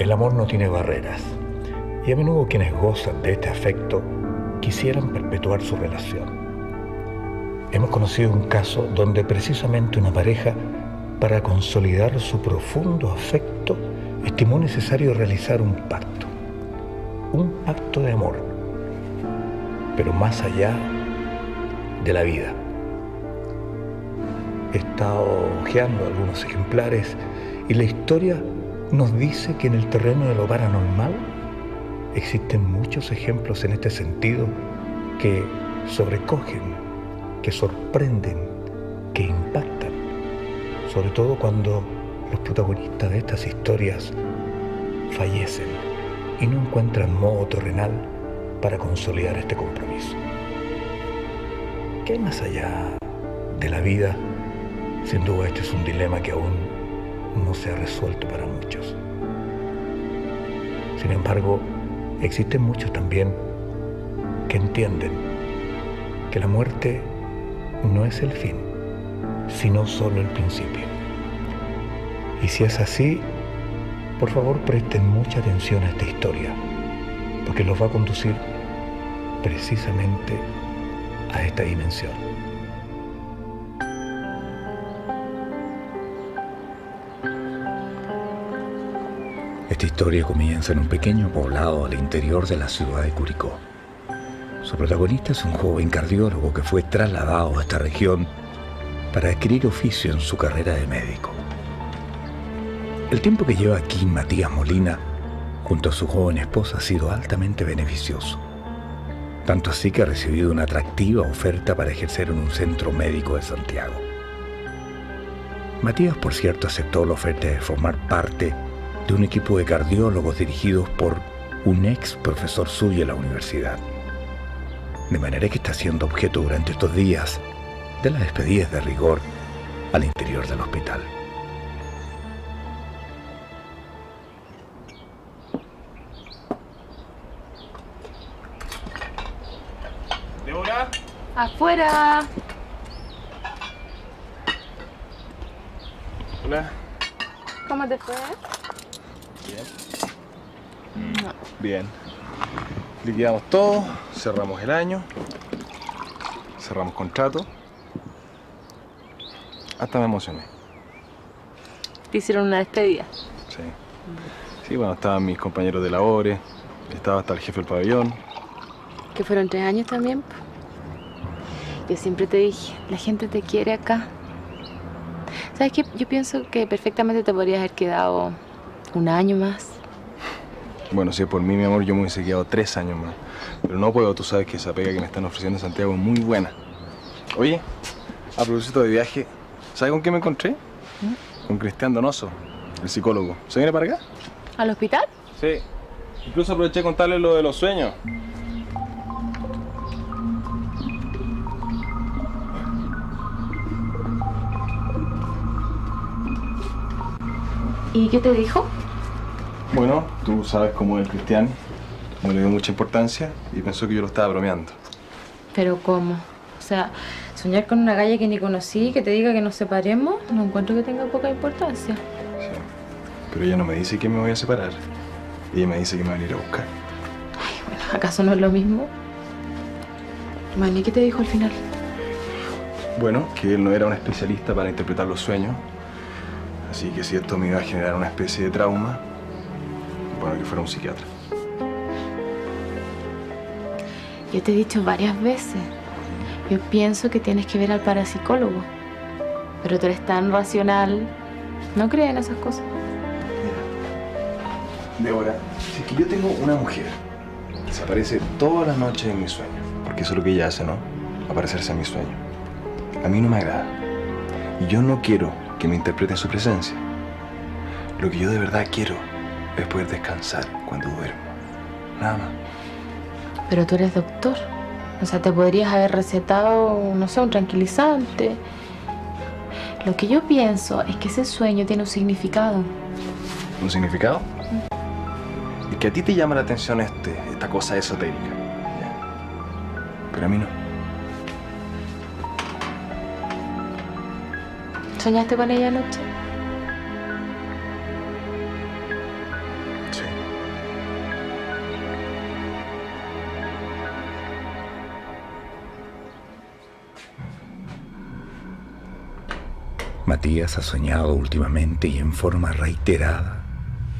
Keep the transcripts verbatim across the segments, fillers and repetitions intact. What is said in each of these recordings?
El amor no tiene barreras, y a menudo quienes gozan de este afecto quisieran perpetuar su relación. Hemos conocido un caso donde precisamente una pareja, para consolidar su profundo afecto, estimó necesario realizar un pacto, un pacto de amor, pero más allá de la vida. He estado hojeando algunos ejemplares y la historia nos dice que en el terreno de lo paranormal existen muchos ejemplos en este sentido que sobrecogen, que sorprenden, que impactan, sobre todo cuando los protagonistas de estas historias fallecen y no encuentran modo terrenal para consolidar este compromiso. ¿Qué hay más allá de la vida? Sin duda este es un dilema que aún no se ha resuelto para muchos. Sin embargo, existen muchos también que entienden que la muerte no es el fin, sino solo el principio. Y si es así, por favor presten mucha atención a esta historia, porque los va a conducir precisamente a esta dimensión. Esta historia comienza en un pequeño poblado al interior de la ciudad de Curicó. Su protagonista es un joven cardiólogo que fue trasladado a esta región para adquirir oficio en su carrera de médico. El tiempo que lleva aquí Matías Molina, junto a su joven esposa, ha sido altamente beneficioso. Tanto así que ha recibido una atractiva oferta para ejercer en un centro médico de Santiago. Matías, por cierto, aceptó la oferta de formar parte de un equipo de cardiólogos dirigidos por un ex profesor suyo en la universidad. De manera que está siendo objeto durante estos días de las despedidas de rigor al interior del hospital. ¿Débora? ¡Afuera! Hola. ¿Cómo te fue? Bien. Bien. Liquidamos todo, cerramos el año, cerramos contrato. Hasta me emocioné. ¿Te hicieron una despedida? Sí. Sí, bueno, estaban mis compañeros de labores, estaba hasta el jefe del pabellón. ¿Que fueron tres años también? Yo siempre te dije, la gente te quiere acá. ¿Sabes qué? Yo pienso que perfectamente te podrías haber quedado un año más. Bueno, si es por mí, mi amor, yo me hubiese quedado tres años más. Pero no puedo, tú sabes que esa pega que me están ofreciendo en Santiago es muy buena. Oye, a propósito de viaje, ¿sabes con qué me encontré? ¿Eh? Con Cristian Donoso, el psicólogo. ¿Se viene para acá? ¿Al hospital? Sí. Incluso aproveché de contarle lo de los sueños. ¿Y qué te dijo? Bueno, tú sabes cómo es Cristian. No le dio mucha importancia y pensó que yo lo estaba bromeando. ¿Pero cómo? O sea, soñar con una galla que ni conocí, que te diga que nos separemos, no encuentro que tenga poca importancia. Sí, pero ella no me dice que me voy a separar. Ella me dice que me va a venir a buscar. Ay, bueno, ¿acaso no es lo mismo? Bueno, ¿y qué te dijo al final? Bueno, que él no era un especialista para interpretar los sueños. Así que si esto me iba a generar una especie de trauma, bueno, que fuera un psiquiatra. Yo te he dicho varias veces yo pienso que tienes que ver al parapsicólogo. Pero tú eres tan racional, no crees en esas cosas. Mira, Débora, si es que yo tengo una mujer que se aparece todas las noches en mis sueños, porque eso es lo que ella hace, ¿no? Aparecerse en mis sueños. A mí no me agrada. Y yo no quiero que me interpreten su presencia. Lo que yo de verdad quiero es poder descansar cuando duermo. Nada más. Pero tú eres doctor. O sea, te podrías haber recetado, no sé, un tranquilizante. Lo que yo pienso es que ese sueño tiene un significado. ¿Un significado? Mm. Y que a ti te llama la atención este, esta cosa esotérica. Pero a mí no. ¿Soñaste con ella anoche? Sí. Matías ha soñado últimamente y en forma reiterada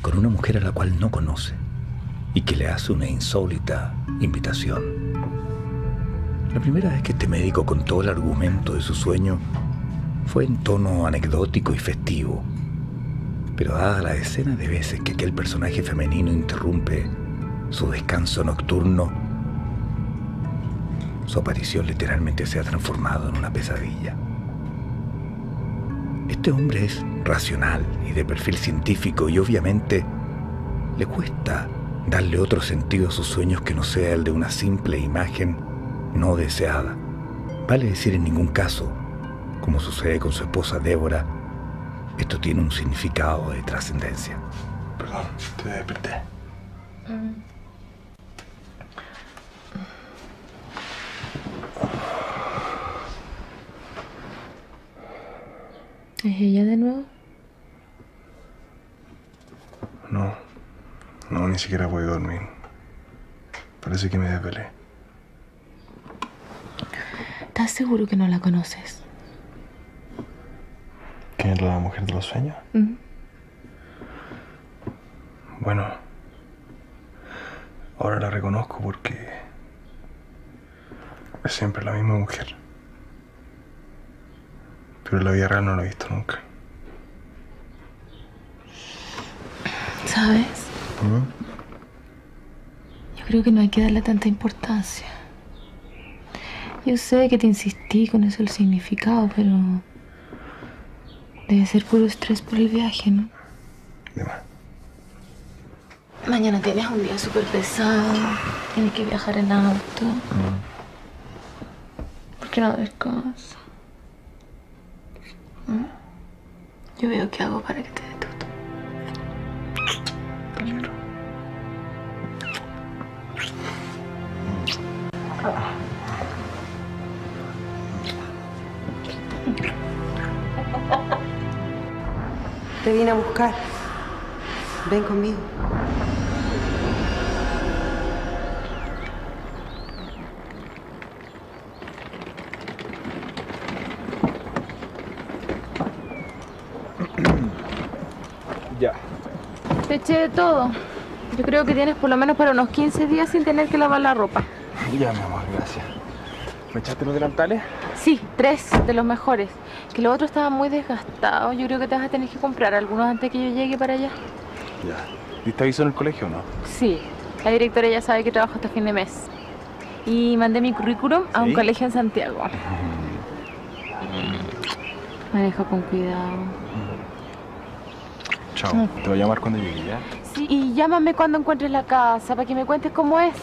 con una mujer a la cual no conoce y que le hace una insólita invitación. La primera vez que este médico contó el argumento de su sueño fue en tono anecdótico y festivo, pero dada la decena de veces que aquel personaje femenino interrumpe su descanso nocturno, su aparición literalmente se ha transformado en una pesadilla. Este hombre es racional y de perfil científico y obviamente le cuesta darle otro sentido a sus sueños que no sea el de una simple imagen no deseada. Vale decir, en ningún caso, como sucede con su esposa Débora, esto tiene un significado de trascendencia. Perdón, te desperté. Mm. ¿Es ella de nuevo? No, no, ni siquiera voy a dormir. Parece que me desvelé. ¿Estás seguro que no la conoces? ¿Quién es la mujer de los sueños? Uh-huh. Bueno, ahora la reconozco porque es siempre la misma mujer. Pero en la vida real no la he visto nunca. ¿Sabes? ¿Mm? Yo creo que no hay que darle tanta importancia. Yo sé que te insistí con eso del significado, pero... debe ser puro estrés por el viaje, ¿no? De más. Mañana tienes un día súper pesado. Tienes que viajar en auto. Mm. ¿Por qué no descansas? ¿Mm? Yo veo qué hago para que te dé todo. Primero. Ah. Te vine a buscar. Ven conmigo. Ya. Te eché de todo. Yo creo que tienes por lo menos para unos quince días sin tener que lavar la ropa. Ya, mi amor, gracias. ¿Me echaste los delantales? Sí, tres de los mejores. Que los otros estaban muy desgastados. Yo creo que te vas a tener que comprar algunos antes que yo llegue para allá. Ya. ¿Diste aviso en el colegio o no? Sí. La directora ya sabe que trabajo hasta fin de mes. Y mandé mi currículum ¿Sí? a un colegio en Santiago. Mm. Maneja con cuidado. Mm. Chao. Mm. Te voy a llamar cuando llegue, ¿ya? Sí, y llámame cuando encuentres la casa para que me cuentes cómo es.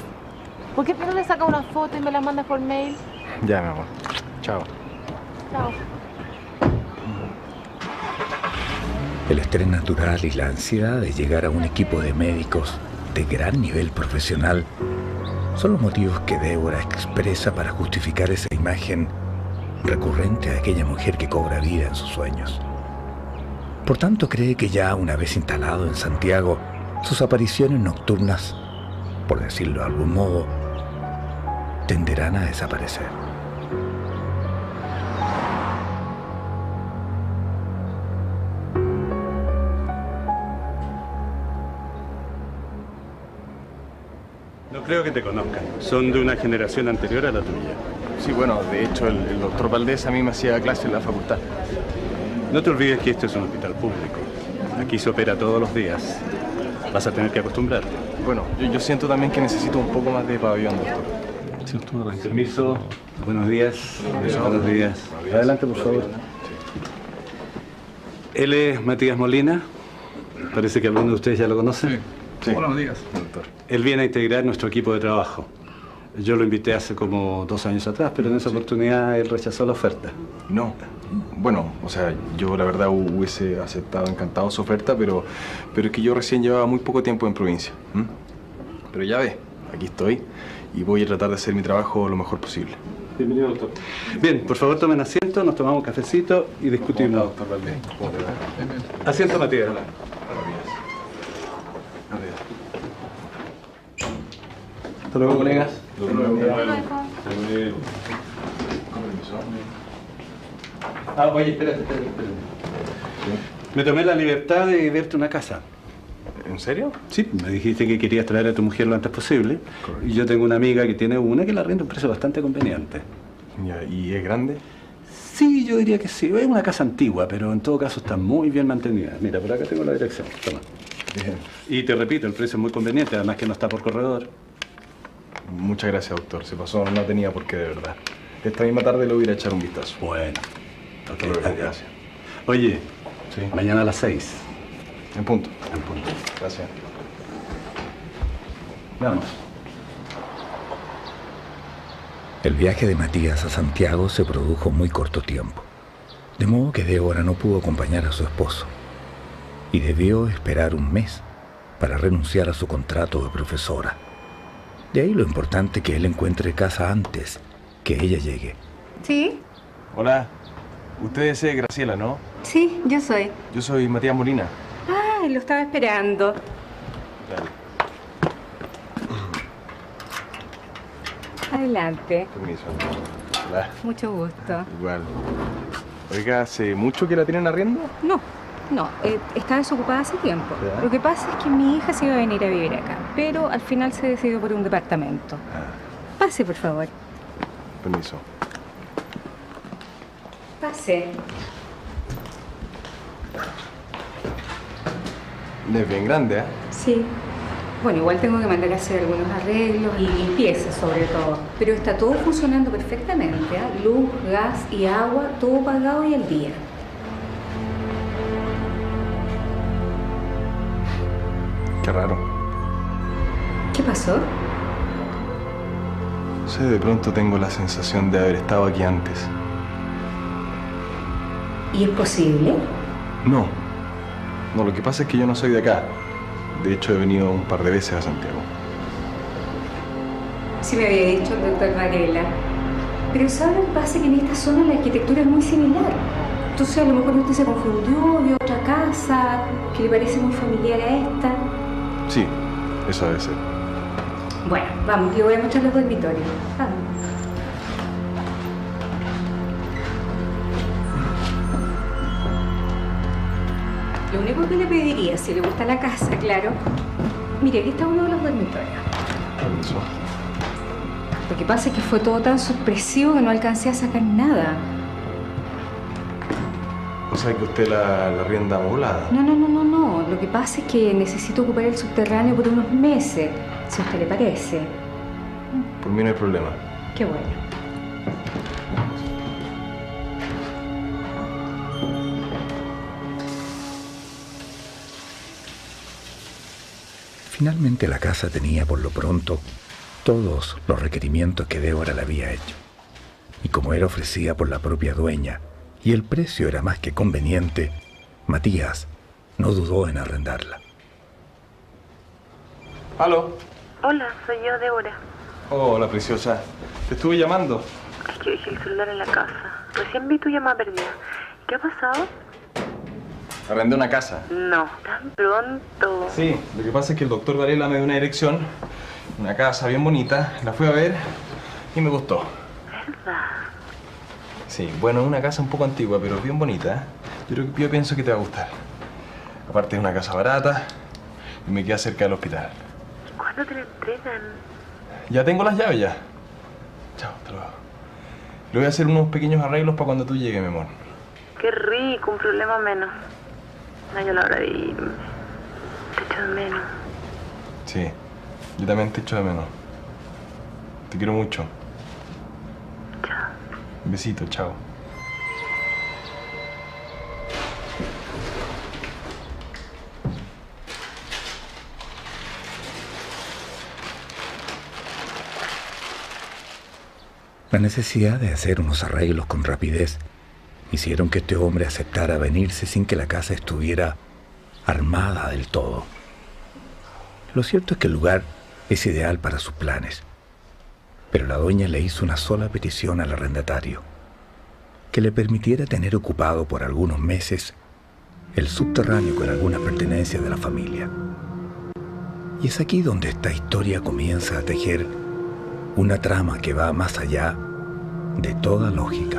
¿Por qué no le sacas una foto y me la mandas por mail? Ya, mi amor. Chao. Chao. El estrés natural y la ansiedad de llegar a un equipo de médicos de gran nivel profesional son los motivos que Débora expresa para justificar esa imagen recurrente de aquella mujer que cobra vida en sus sueños. Por tanto, cree que ya una vez instalado en Santiago, sus apariciones nocturnas, por decirlo de algún modo, tenderán a desaparecer. No creo que te conozcan. Son de una generación anterior a la tuya. Sí, bueno, de hecho, el, el doctor Valdés a mí me hacía clase en la facultad. No te olvides que esto es un hospital público. Aquí se opera todos los días. Vas a tener que acostumbrarte. Bueno, yo, yo siento también que necesito un poco más de pabellón, doctor. Permiso. Buenos días. Buenos días. Adelante, por favor. Él es Matías Molina. Parece que alguno de ustedes ya lo conoce. Sí. Buenos días, doctor. Él viene a integrar nuestro equipo de trabajo. Yo lo invité hace como dos años atrás, pero en esa sí. oportunidad él rechazó la oferta. No. Bueno, o sea, yo la verdad hubiese aceptado, encantado su oferta, pero, pero es que yo recién llevaba muy poco tiempo en provincia. ¿Mm? Pero ya ves, aquí estoy y voy a tratar de hacer mi trabajo lo mejor posible. Bienvenido, doctor. Bien, por favor tomen asiento, nos tomamos un cafecito y discutimos. Doctor Valdés. Asiento, Matías. Hasta luego, colegas. Hasta luego. Ah, oye, espérate, espérate, espérate. Me tomé la libertad de verte una casa. ¿En serio? Sí, me dijiste que querías traer a tu mujer lo antes posible. Correcto. Y yo tengo una amiga que tiene una que la renta a un precio bastante conveniente. ¿Y es grande? Sí, yo diría que sí. Es una casa antigua, pero en todo caso está muy bien mantenida. Mira, por acá tengo la dirección. Toma. Bien. Y te repito, el precio es muy conveniente, además que no está por corredor. Muchas gracias, doctor. Se pasó, no tenía por qué, de verdad. Esta misma tarde le voy a echar un vistazo. Bueno. Okay, gracias. Oye, sí. Mañana a las seis. En punto. En punto. Gracias. Vamos. El viaje de Matías a Santiago se produjo en muy corto tiempo, de modo que Débora no pudo acompañar a su esposo y debió esperar un mes para renunciar a su contrato de profesora. De ahí lo importante que él encuentre casa antes que ella llegue. ¿Sí? Hola. Usted es Graciela, ¿no? Sí, yo soy. Yo soy Matías Molina. Ah, lo estaba esperando. Dale. Adelante. Permiso. Hola. Mucho gusto. Igual. Oiga, ¿hace mucho que la tienen arriendo? No, no. Eh, estaba desocupada hace tiempo. ¿Verdad? Lo que pasa es que mi hija se iba a venir a vivir acá, pero al final se decidió por un departamento. Ah. Pase, por favor. Permiso. Pase. Es bien grande, ¿eh? Sí. Bueno, igual tengo que mandar a hacer algunos arreglos y limpieza sobre todo. Pero está todo funcionando perfectamente, ¿eh? Luz, gas y agua, todo pagado y al día. Qué raro. ¿Qué pasó? No sé, de pronto tengo la sensación de haber estado aquí antes. ¿Y es posible? No. No, lo que pasa es que yo no soy de acá. De hecho, he venido un par de veces a Santiago. Sí me había dicho el doctor Varela. Pero ¿sabes lo que pasa? Que en esta zona la arquitectura es muy similar. Entonces, a lo mejor usted se confundió, vio otra casa que le parece muy familiar a esta. Sí, eso debe ser. Bueno, vamos, le voy a mostrar los dormitorios. Vamos. Lo único que le pediría, si le gusta la casa, claro. Mire, aquí está uno de los dormitorios. Permiso. Lo que pasa es que fue todo tan sorpresivo que no alcancé a sacar nada. O sea, que usted la, la rienda volada. No, no, no, no, no. Lo que pasa es que necesito ocupar el subterráneo por unos meses, si a usted le parece. Por mí no hay problema. Qué bueno. Finalmente la casa tenía, por lo pronto, todos los requerimientos que Débora le había hecho. Y como era ofrecida por la propia dueña y el precio era más que conveniente, Matías no dudó en arrendarla. ¿Aló? Hola, soy yo, Débora. Oh, hola, preciosa. Te estuve llamando. Es que dejé el celular en la casa. Recién vi tu llamada perdida. ¿Qué ha pasado? Arrendé una casa. No, tan pronto. Sí, lo que pasa es que el doctor Varela me dio una dirección. Una casa bien bonita. La fui a ver y me gustó. ¿Verdad? Sí, bueno, es una casa un poco antigua, pero bien bonita. Yo, creo, yo pienso que te va a gustar. Aparte es una casa barata y me queda cerca del hospital. ¿Y cuándo te la entregan? Ya tengo las llaves ya. Chao, hasta luego. Le voy a hacer unos pequeños arreglos para cuando tú llegues, mi amor. Qué rico, un problema menos. Un año a la hora de irme. Te echo de menos. Sí, yo también te echo de menos. Te quiero mucho. Chao. Un besito, chao. La necesidad de hacer unos arreglos con rapidez hicieron que este hombre aceptara venirse sin que la casa estuviera armada del todo. Lo cierto es que el lugar es ideal para sus planes, pero la dueña le hizo una sola petición al arrendatario, que le permitiera tener ocupado por algunos meses el subterráneo con algunas pertenencias de la familia. Y es aquí donde esta historia comienza a tejer una trama que va más allá de toda lógica.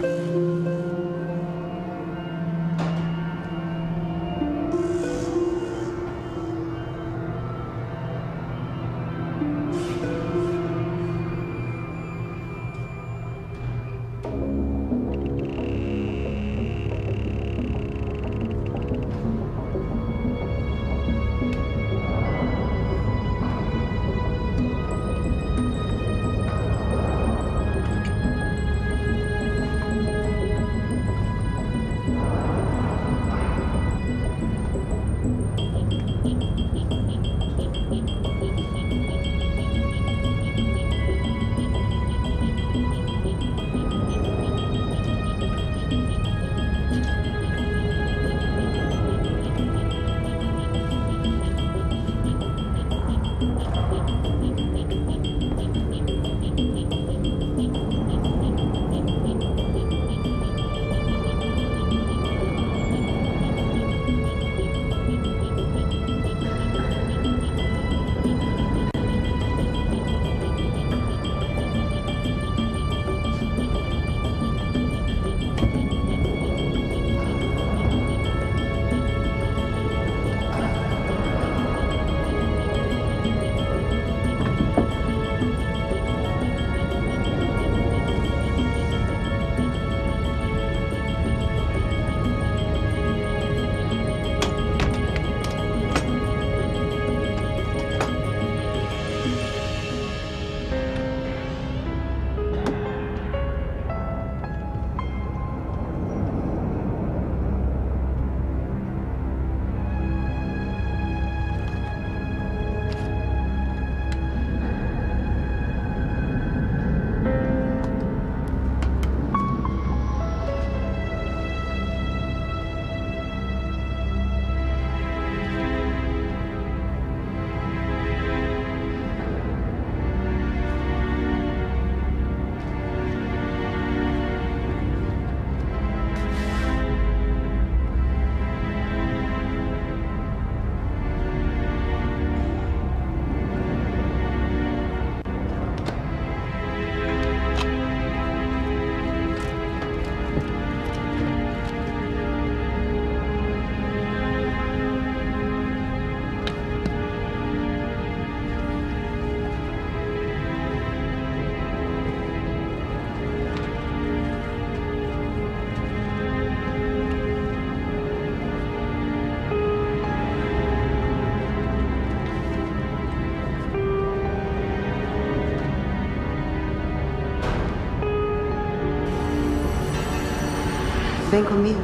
Ven conmigo.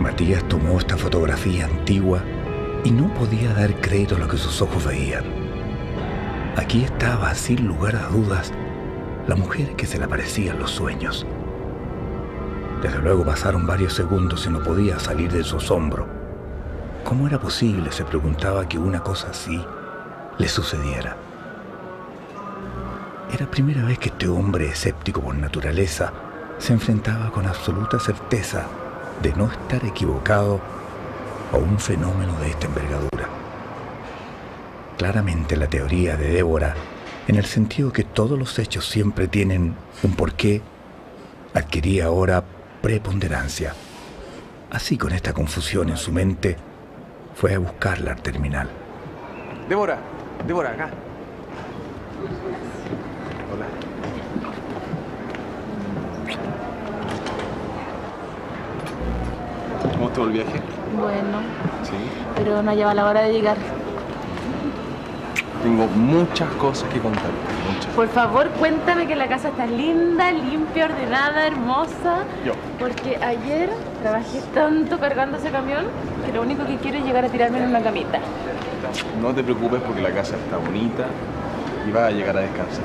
Matías tomó esta fotografía antigua y no podía dar crédito a lo que sus ojos veían. Aquí estaba, sin lugar a dudas, la mujer que se le aparecía en los sueños. Desde luego pasaron varios segundos y no podía salir de su asombro. ¿Cómo era posible, se preguntaba, que una cosa así le sucediera? Era la primera vez que este hombre, escéptico por naturaleza, se enfrentaba con absoluta certeza de no estar equivocado a un fenómeno de esta envergadura. Claramente la teoría de Débora, en el sentido que todos los hechos siempre tienen un porqué, adquiría ahora preponderancia. Así, con esta confusión en su mente, fue a buscarla al terminal. ¡Débora! Débora, acá. Hola. ¿Cómo estuvo el viaje? Bueno. Sí. Pero no lleva la hora de llegar. Tengo muchas cosas que contarte. Muchas. Por favor, cuéntame que la casa está linda, limpia, ordenada, hermosa. Yo. Porque ayer trabajé tanto cargando ese camión que lo único que quiero es llegar a tirarme en una camita. No te preocupes porque la casa está bonita y vas a llegar a descansar.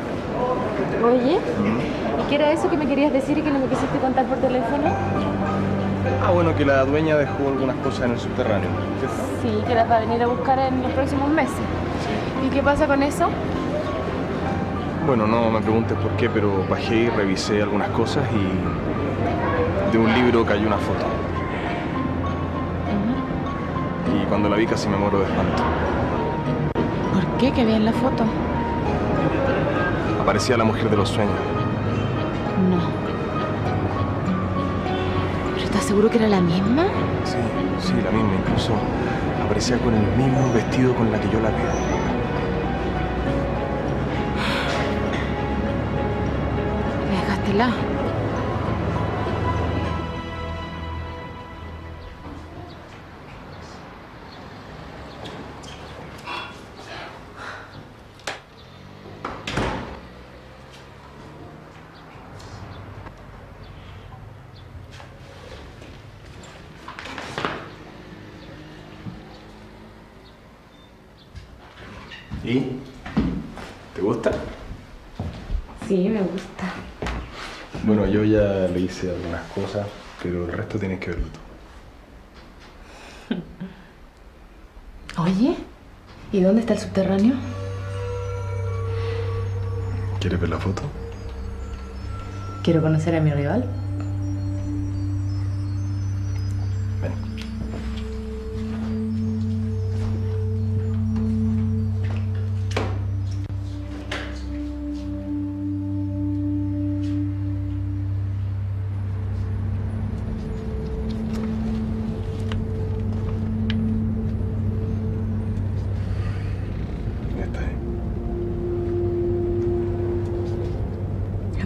Oye, ¿y qué era eso que me querías decir y que no me quisiste contar por teléfono? Ah, bueno, que la dueña dejó algunas cosas en el subterráneo, ¿cierto? Sí, que las va a venir a buscar en los próximos meses. Sí. ¿Y qué pasa con eso? Bueno, no me preguntes por qué, pero bajé y revisé algunas cosas y de un libro cayó una foto. Uh-huh. Y cuando la vi casi me muero de espanto. ¿Por qué? ¿Qué vi en la foto? Aparecía la mujer de los sueños. No. ¿Estás seguro que era la misma? Sí, sí, la misma. Incluso aparecía con el mismo vestido con la que yo la vi. Déjatela. Le hice algunas cosas, pero el resto tienes que verlo tú. Oye, ¿y dónde está el subterráneo? ¿Quieres ver la foto? Quiero conocer a mi rival.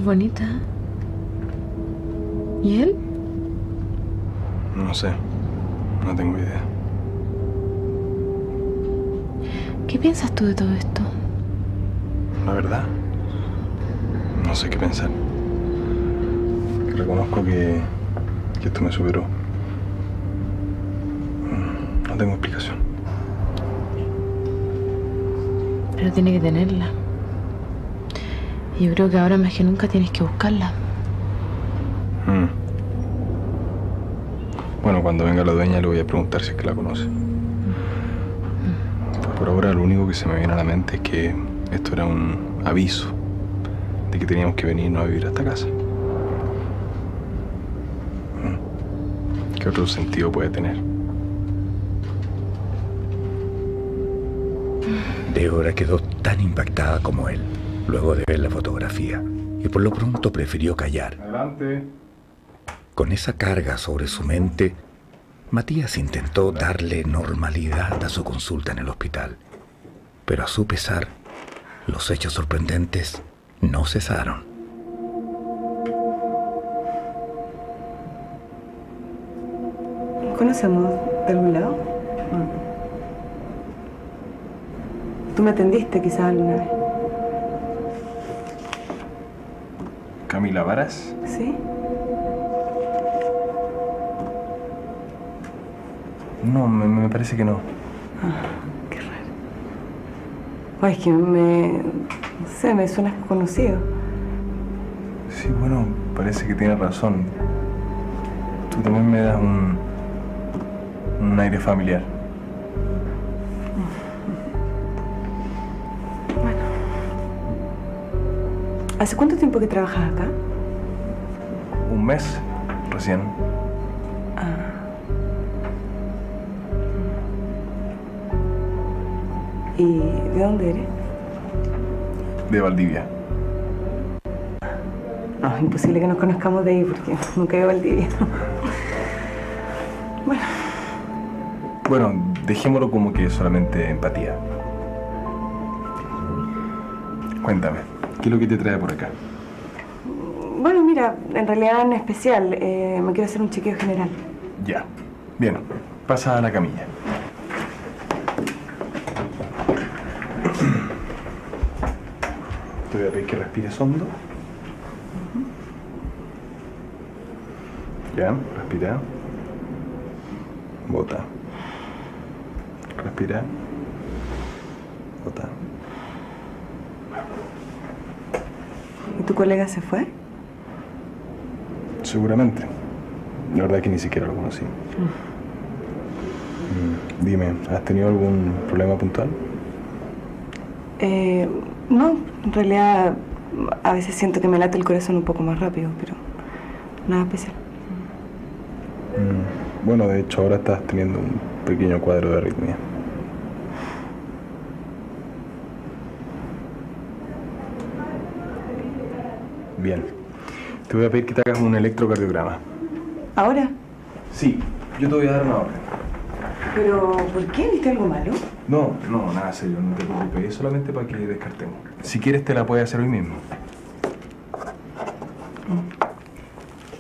Bonita. ¿Y él? No sé. No tengo idea. ¿Qué piensas tú de todo esto? La verdad, no sé qué pensar. Reconozco que, que esto me superó. No tengo explicación. Pero tiene que tenerla. Yo creo que ahora más que nunca tienes que buscarla. Mm. Bueno, cuando venga la dueña le voy a preguntar si es que la conoce. Mm. Por ahora lo único que se me viene a la mente es que esto era un aviso de que teníamos que venirnos a vivir a esta casa. Mm. ¿Qué otro sentido puede tener? Débora quedó tan impactada como él luego de ver la fotografía, y por lo pronto prefirió callar. Adelante. Con esa carga sobre su mente, Matías intentó darle normalidad a su consulta en el hospital. Pero a su pesar, los hechos sorprendentes no cesaron. ¿Nos conocemos de algún lado? ¿Tú me atendiste quizás alguna vez? ¿Camila Varas? Sí. No, me, me parece que no. Ah, qué raro. Ay, es que me... no sé, me suenas conocido. Sí, bueno, parece que tienes razón. Tú también me das un... un aire familiar. ¿Hace cuánto tiempo que trabajas acá? Un mes, recién. Ah. ¿Y de dónde eres? De Valdivia. No, imposible que nos conozcamos de ahí porque nunca he ido a Valdivia. Bueno. Bueno, dejémoslo como que solamente empatía. Cuéntame, ¿qué es lo que te trae por acá? Bueno, mira, en realidad en especial, eh, me quiero hacer un chequeo general. Ya, bien, pasa a la camilla. Te voy a pedir que respires hondo. Ya, respira. Bota. Respira. Bota. ¿Y tu colega se fue? Seguramente. La verdad es que ni siquiera lo conocí. Mm. Dime, ¿has tenido algún problema puntual? Eh, no, en realidad a veces siento que me late el corazón un poco más rápido, pero nada especial. Mm. Bueno, de hecho ahora estás teniendo un pequeño cuadro de arritmia. Bien. Te voy a pedir que te hagas un electrocardiograma. ¿Ahora? Sí, yo te voy a dar una orden. ¿Pero por qué? ¿Viste algo malo? No, no, nada serio, no te preocupes. Es solamente para que descartemos. Si quieres te la puedes hacer hoy mismo.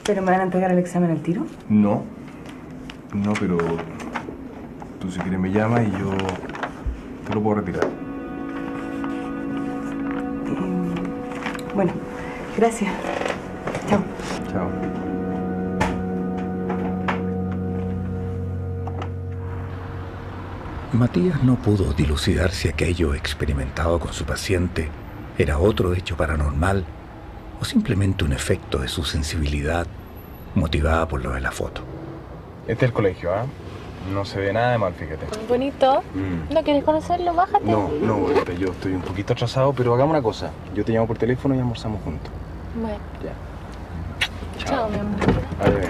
¿Pero me van a entregar el examen al tiro? No. No, pero tú si quieres me llamas y yo te lo puedo retirar. Eh, bueno. Gracias. Chao. Chao. Matías no pudo dilucidar si aquello experimentado con su paciente era otro hecho paranormal o simplemente un efecto de su sensibilidad motivada por lo de la foto. Este es el colegio, ¿ah? ¿eh? No se ve nada de mal, fíjate. Bonito. Mm. ¿No quieres conocerlo? Bájate. No, no, bonita. Yo estoy un poquito atrasado, pero hagamos una cosa. Yo te llamo por teléfono y almorzamos juntos. Bueno. Ya. Chao, Chao mi amor. A ver.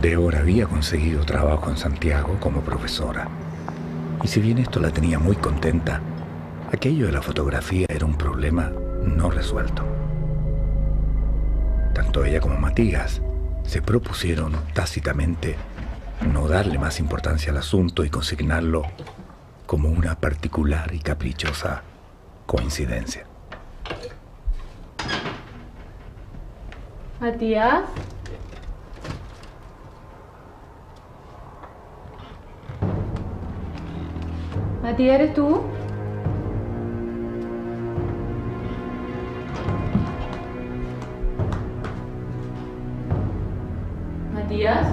Débora había conseguido trabajo en Santiago como profesora. Y si bien esto la tenía muy contenta, aquello de la fotografía era un problema no resuelto. Tanto ella como Matías se propusieron tácitamente no darle más importancia al asunto y consignarlo como una particular y caprichosa coincidencia. ¿Matías? ¿Matías, eres tú? ¿Matías?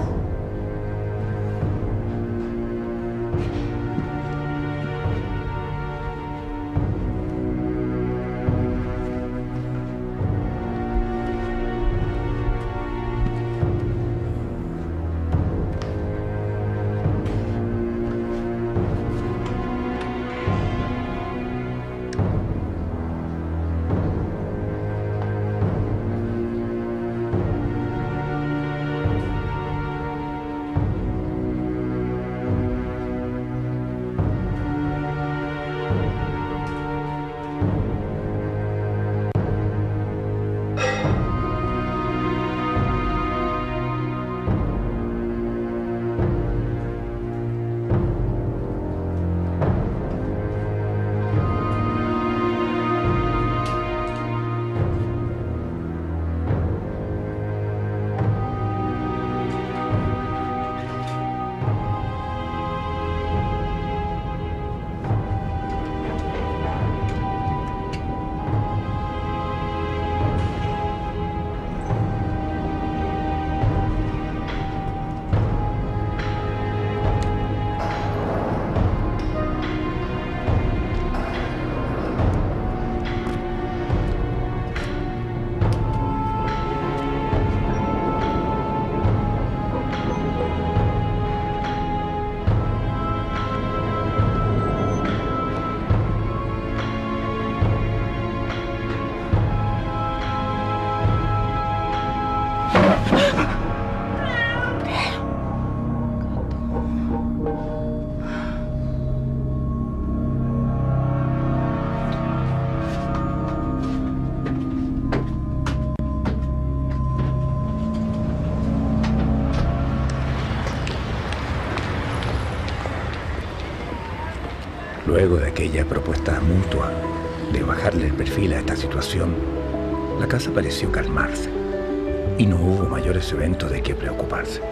Luego de aquella propuesta mutua de bajarle el perfil a esta situación, la casa pareció calmarse y no hubo mayores eventos de que preocuparse,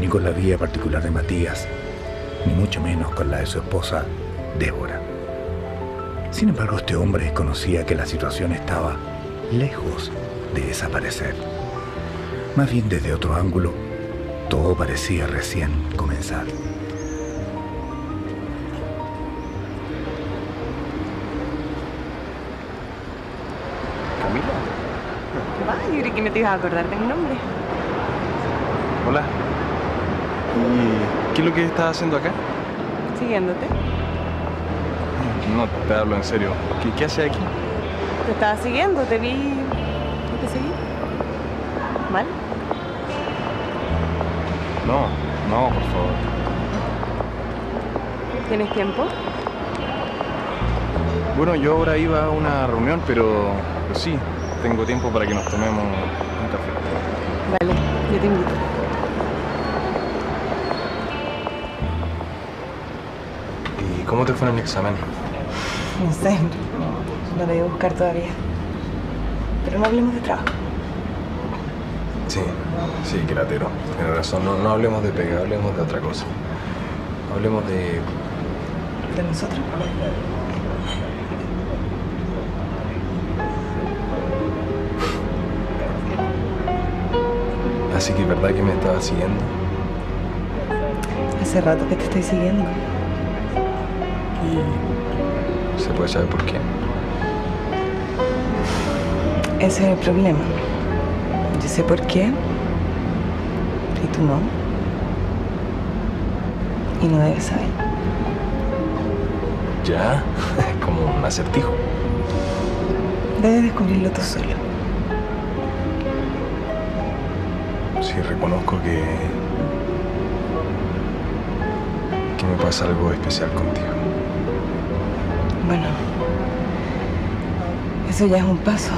ni con la vida particular de Matías, ni mucho menos con la de su esposa, Débora. Sin embargo, este hombre desconocía que la situación estaba lejos de desaparecer. Más bien, desde otro ángulo, todo parecía recién comenzar. ¿Camila? Ah, yo creí que no te ibas a acordar de mi nombre. Hola. ¿Y qué es lo que estás haciendo acá? Siguiéndote. No, te hablo en serio. ¿Qué, qué haces aquí? Te estaba siguiendo, te vi... ¿No te seguí? ¿Mal? No, no, por favor. ¿Tienes tiempo? Bueno, yo ahora iba a una reunión, pero pues sí, tengo tiempo para que nos tomemos un café. Vale, yo te invito. ¿Y cómo te fue en el examen? No sé, no, no lo debo buscar todavía. Pero no hablemos de trabajo. Sí, sí, cratero, tienes razón. No, no hablemos de pega, hablemos de otra cosa. Hablemos de... ¿De nosotros? Así que, ¿verdad que me estabas siguiendo? Hace rato que te estoy siguiendo. Y... ¿se puede saber por qué? Ese es el problema. Yo sé por qué, y tú no. Y no debes saber. ¿Ya? Es como un acertijo. Debes descubrirlo tú solo. Sí, reconozco que... que me pasa algo especial contigo. Bueno, eso ya es un paso.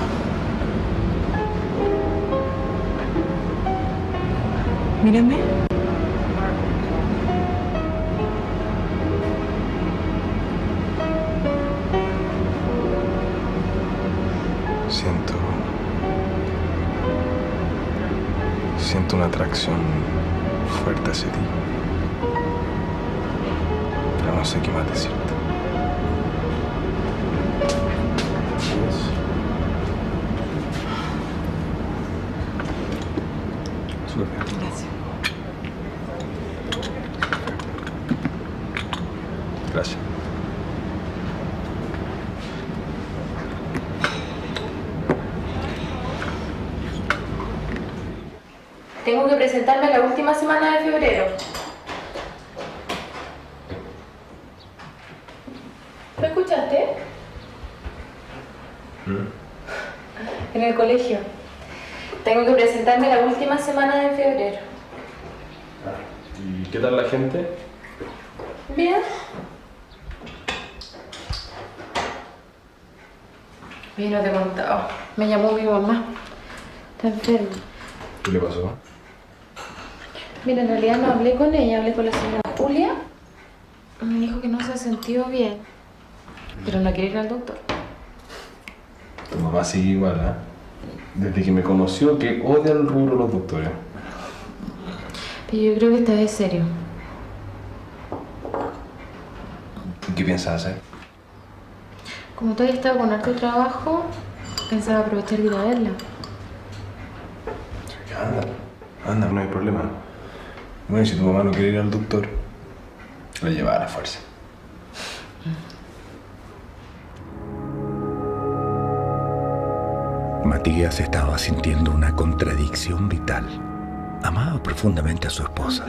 Mírame. Siento... siento una atracción fuerte hacia ti. Pero no sé qué más decirte. Gracias. Gracias. Tengo que presentarme la última semana de febrero. ¿Lo escuchaste? ¿Mm? En el colegio. Tengo que presentarme la última semana de febrero. ¿Y qué tal la gente? Bien. Bien, no te he contado. Me llamó mi mamá. Está enferma. ¿Qué le pasó? Mira, en realidad no hablé con ella, hablé con la señora Julia. Me dijo que no se ha sentido bien, pero no quiere ir al doctor. Tu mamá sigue igual, ¿eh? Desde que me conoció, que odia el rubro los doctores. Pero yo creo que esta vez es serio. ¿Qué piensas hacer? Como todavía estaba con harto trabajo, pensaba aprovechar y ir a verla. Anda, anda, no hay problema. Bueno, si tu mamá no quiere ir al doctor, la lleva a la fuerza. Matías estaba sintiendo una contradicción vital. Amaba profundamente a su esposa,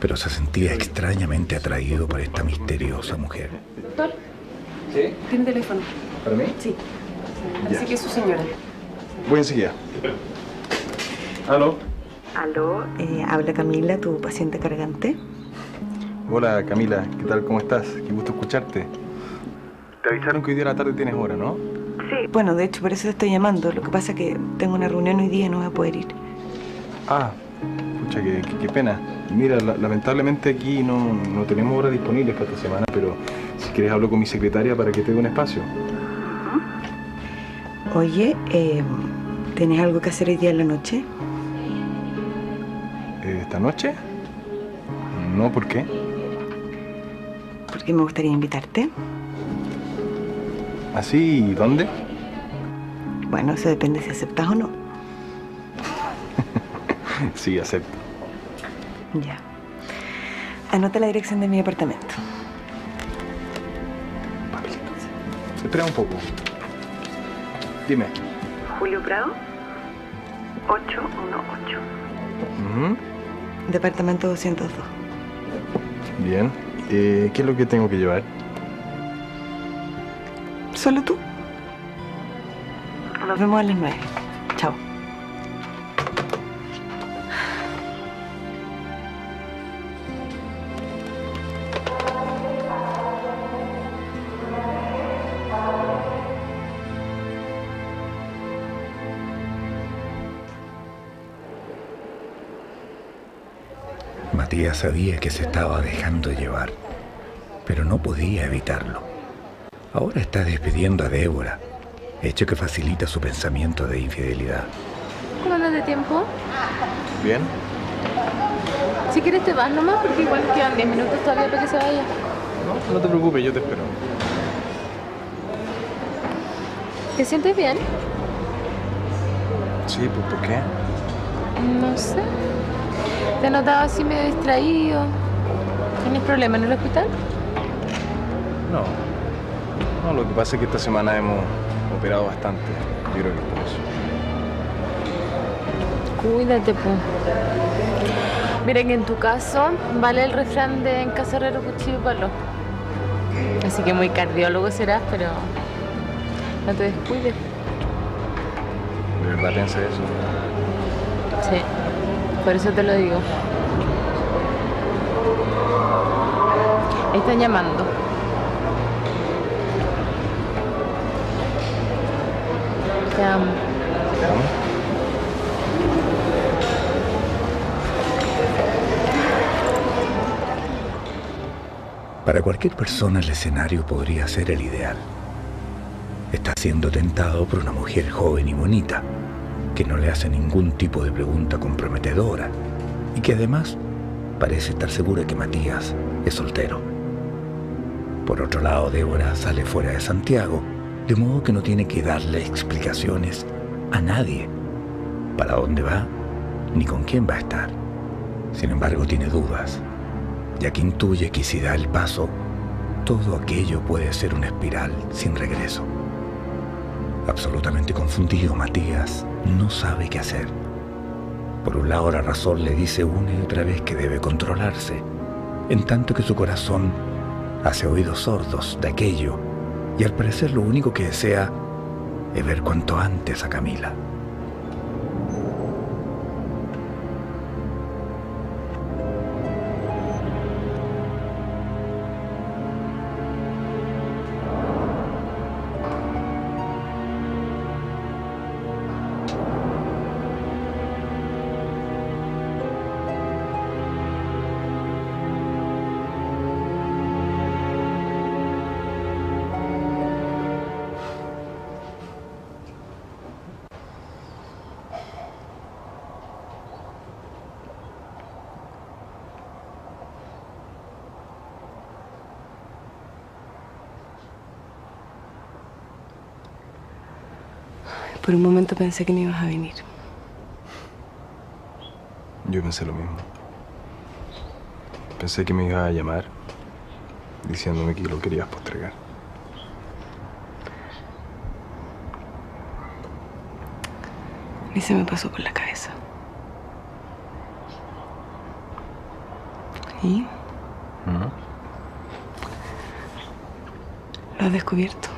pero se sentía extrañamente atraído por esta misteriosa mujer. ¿Doctor? ¿Sí? ¿Tiene teléfono? ¿Para mí? Sí. Así ya. Que es su señora. Voy enseguida. ¿Aló? ¿Aló? Eh, habla Camila, tu paciente cargante. Hola, Camila. ¿Qué tal? ¿Cómo estás? Qué gusto escucharte. Te avisaron que hoy día a la tarde tienes hora, ¿no? Sí, bueno, de hecho, por eso te estoy llamando. Lo que pasa es que tengo una reunión hoy día y no voy a poder ir. Ah, Pucha, qué, qué, qué pena. Mira, la, lamentablemente aquí no, no tenemos horas disponibles para esta semana, pero si quieres hablo con mi secretaria para que te dé un espacio. Oye, eh, ¿tenés algo que hacer hoy día en la noche? ¿Esta noche? No, ¿por qué? Porque me gustaría invitarte. ¿Ah, sí? ¿Y dónde? Bueno, eso depende si aceptas o no. Sí, acepto. Ya. Anota la dirección de mi apartamento. Papelito. Espera un poco. Dime. Julio Prado, ocho uno ocho. Uh-huh. Departamento doscientos dos. Bien. Eh, ¿Qué es lo que tengo que llevar? Solo tú. Nos vemos a las nueve. Chao. Matías sabía que se estaba dejando llevar, pero no podía evitarlo. Ahora está despidiendo a Débora, hecho que facilita su pensamiento de infidelidad. ¿Cuánto de tiempo? Bien. Si quieres te vas nomás, porque igual quedan diez minutos todavía para que se vaya. No, no te preocupes, yo te espero. ¿Te sientes bien? Sí, pues ¿por qué? No sé. Te he notado así medio distraído. ¿Tienes problema en el hospital? No. No, lo que pasa es que esta semana hemos operado bastante. Yo creo que es por eso. Cuídate, pues. Mira que en tu caso vale el refrán de en casa herrero cuchillo y palo. Así que muy cardiólogo serás, pero no te descuides. ¿De verdad piensas eso? Sí. Por eso te lo digo. Están llamando. Te amo. Te amo. Para cualquier persona el escenario podría ser el ideal. Está siendo tentado por una mujer joven y bonita, que no le hace ningún tipo de pregunta comprometedora y que además parece estar segura que Matías es soltero. Por otro lado, Débora sale fuera de Santiago, de modo que no tiene que darle explicaciones a nadie para dónde va ni con quién va a estar. Sin embargo, tiene dudas, ya que intuye que si da el paso, todo aquello puede ser una espiral sin regreso. Absolutamente confundido, Matías no sabe qué hacer. Por un lado, la razón le dice una y otra vez que debe controlarse, en tanto que su corazón hace oídos sordos de aquello, y al parecer lo único que desea es ver cuanto antes a Camila. Por un momento pensé que no ibas a venir. Yo pensé lo mismo. Pensé que me ibas a llamar, diciéndome que lo querías postergar. Ni se me pasó por la cabeza. ¿Y? ¿No? ¿Lo has descubierto?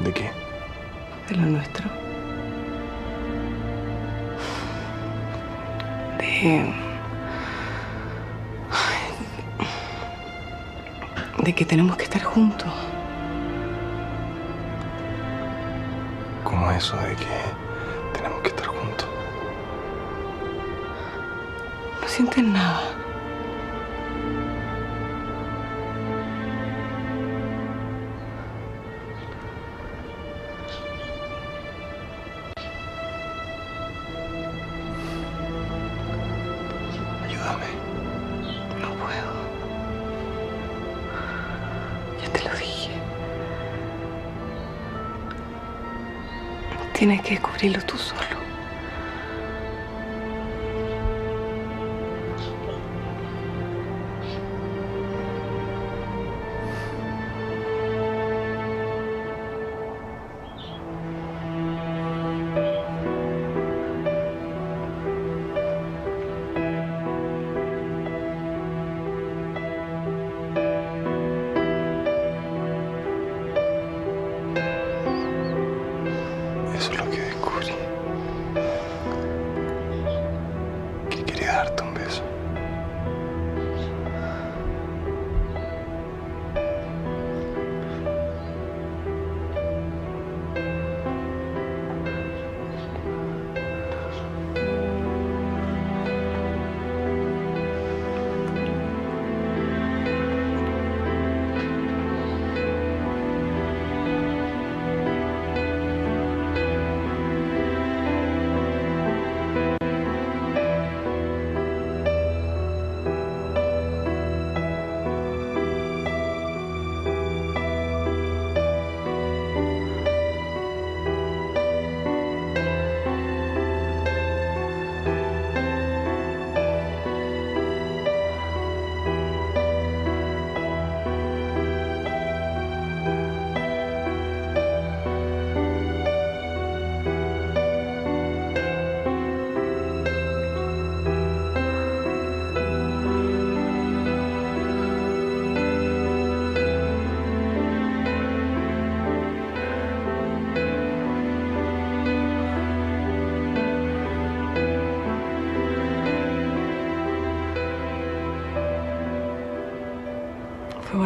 ¿De qué? De lo nuestro. De... De que tenemos que estar juntos. ¿Cómo eso de que tenemos que estar juntos? sientes nada. Ayúdame. No puedo. Ya te lo dije. Tienes que descubrirlo tú solo.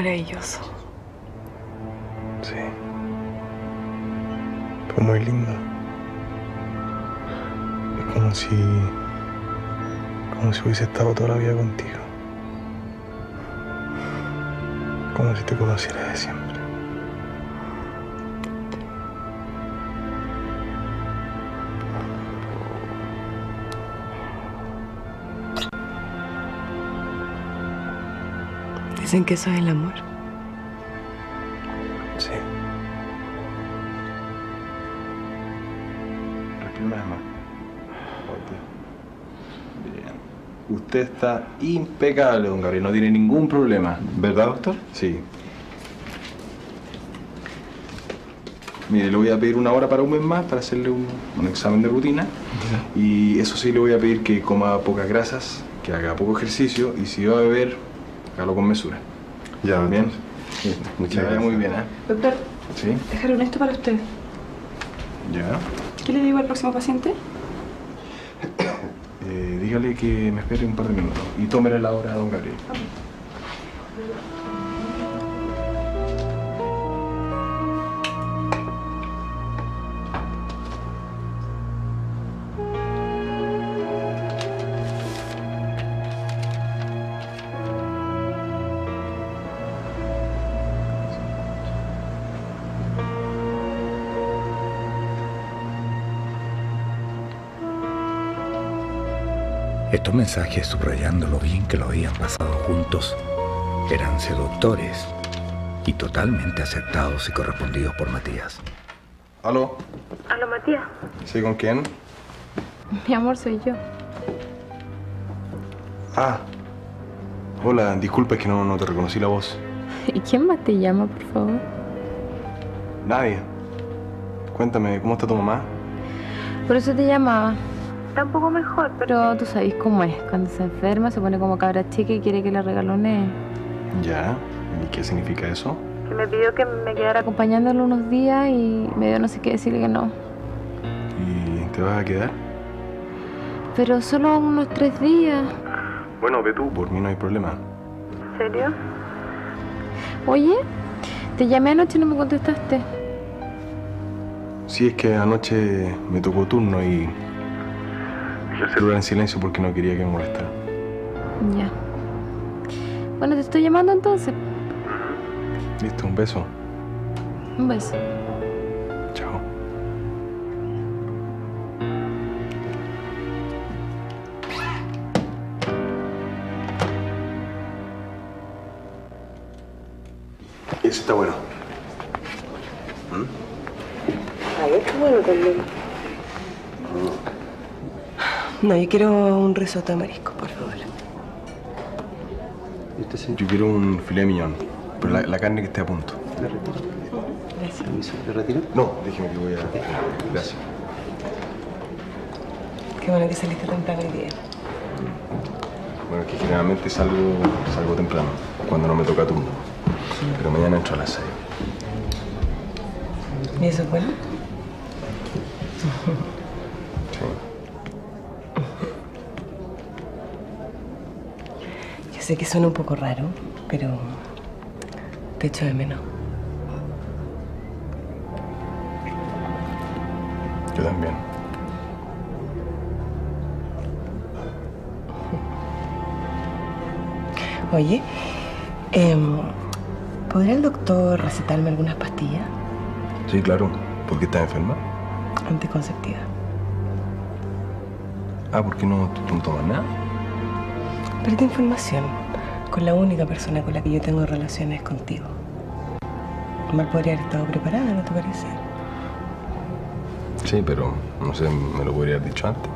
Maravilloso. Sí. Fue muy lindo. Es como si... como si hubiese estado toda la vida contigo. Como si te conociera de siempre. Dicen que eso es el amor. Sí. Respira más. Bien. Usted está impecable, don Gabriel. No tiene ningún problema. ¿Verdad, doctor? Sí. Mire, le voy a pedir una hora para un mes más para hacerle un, un examen de rutina. Y eso sí, le voy a pedir que coma pocas grasas, que haga poco ejercicio y si va a beber, hágalo con mesura. Ya, bien. Sí. Muchas gracias. Muy bien, ¿eh? Doctor, ¿sí? Dejaron esto para usted. Ya. ¿Qué le digo al próximo paciente? eh, dígale que me espere un par de minutos y tómele la hora a don Gabriel. Okay. Estos mensajes, subrayando lo bien que lo habían pasado juntos, eran seductores y totalmente aceptados y correspondidos por Matías. ¿Aló? ¿Aló, Matías? ¿Sí, con quién? Mi amor, soy yo. Ah, hola, disculpa, es que no, no te reconocí la voz. ¿Y quién más te llama, por favor? Nadie. Cuéntame, ¿cómo está tu mamá? Por eso te llamaba. Está un poco mejor, pero tú sabes cómo es. Cuando se enferma se pone como cabra chica y quiere que la regalone. Ya, ¿y qué significa eso? Que me pidió que me quedara acompañándolo unos días y me dio no sé qué decirle que no. ¿Y te vas a quedar? Pero solo unos tres días. Bueno, ve tú, por mí no hay problema. ¿En serio? Oye, te llamé anoche y no me contestaste. Sí, es que anoche me tocó turno y... el celular en silencio porque no quería que me molestara. Ya. Bueno, te estoy llamando entonces. Listo, un beso. Un beso. Chao. Ese está bueno. ¿Mm? Ay, está bueno también. Mm. No, yo quiero un risotto de marisco, por favor. Este sí. Yo quiero un filé mignon, pero la, la carne que esté a punto. ¿Le retiro? Gracias. ¿Le retiro? No, déjeme que voy a... Gracias. Qué bueno que saliste temprano hoy día. Bueno, es que generalmente salgo, salgo temprano, cuando no me toca turno. Pero mañana entro a las seis. ¿Y eso es bueno? Sí. Yo sé que suena un poco raro, pero te echo de menos. Yo también. Oye, eh... ¿podría el doctor recetarme algunas pastillas? Sí, claro. ¿Por qué estás enferma? Anticonceptiva. Ah, ¿por qué no, no tomas nada? Perdí información con la única persona con la que yo tengo relaciones contigo. Mal podría haber estado preparada, ¿no te parece? Sí, pero no sé, me lo podría haber dicho antes.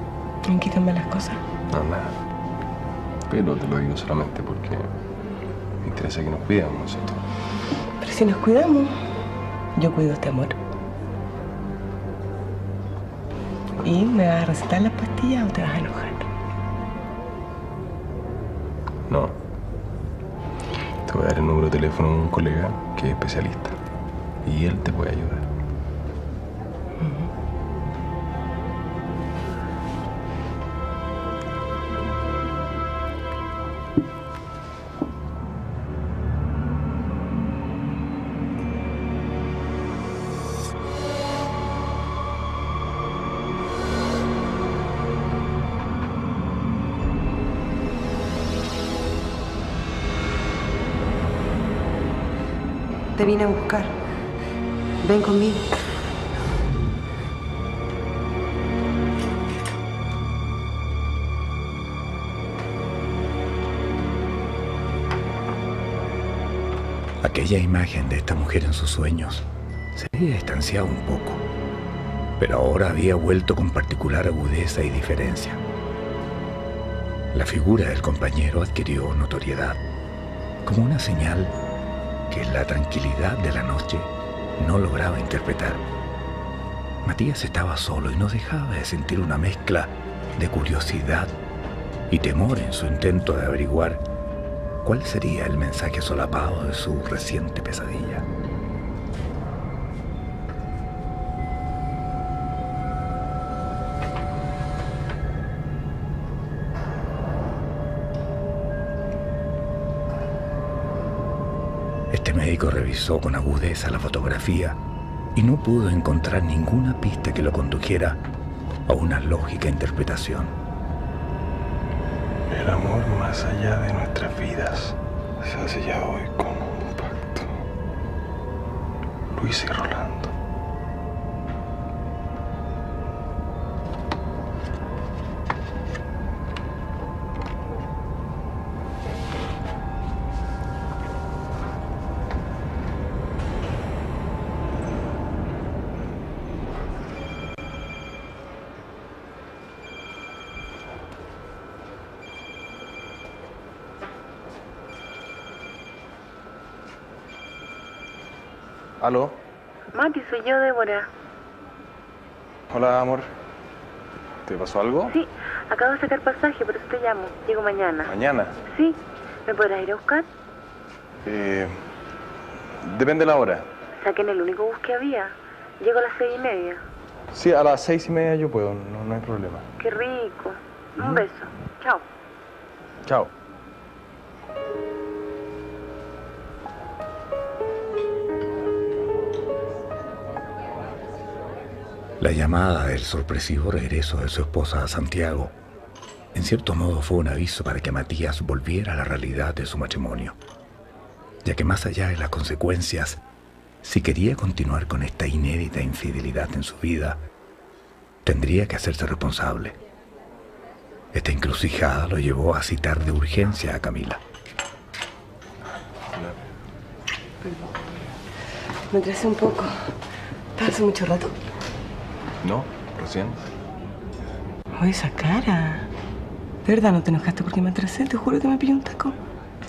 Quítame las cosas. No, nada. Pero te lo digo solamente porque me interesa que nos cuidemos nosotros. Pero si nos cuidamos, yo cuido este amor. ¿Y me vas a recetar las pastillas o te vas a enojar? No. Te voy a dar el número de teléfono de un colega que es especialista. Y él te puede ayudar. Te vine a buscar. Ven conmigo. Aquella imagen de esta mujer en sus sueños se había distanciado un poco, pero ahora había vuelto con particular agudeza y diferencia. La figura del compañero adquirió notoriedad como una señal que la tranquilidad de la noche no lograba interpretar. Matías estaba solo y no dejaba de sentir una mezcla de curiosidad y temor en su intento de averiguar cuál sería el mensaje solapado de su reciente pesadilla. Este médico revisó con agudeza la fotografía y no pudo encontrar ninguna pista que lo condujera a una lógica interpretación. El amor más allá de nuestras vidas se ha sellado hoy con un pacto. Luisa y Rolando. ¿Aló? Mati, soy yo, Débora. Hola, amor. ¿Te pasó algo? Sí, acabo de sacar pasaje, por eso te llamo. Llego mañana. ¿Mañana? Sí. ¿Me podrás ir a buscar? Eh... Depende de la hora. Saqué en el único bus que había. Llego a las seis y media. Sí, a las seis y media yo puedo. No, no hay problema. Qué rico. Un mm. beso. Chao. Chao. La llamada del sorpresivo regreso de su esposa a Santiago En cierto modo fue un aviso para que Matías volviera a la realidad de su matrimonio, ya que más allá de las consecuencias, si quería continuar con esta inédita infidelidad en su vida, tendría que hacerse responsable. Esta encrucijada lo llevó a citar de urgencia a Camila. Perdón. Me atrasé un poco. ¿Estás hace mucho rato? No, recién. Oye, esa cara. ¿De verdad no te enojaste porque me atrasé? Te juro que me pillé un taco.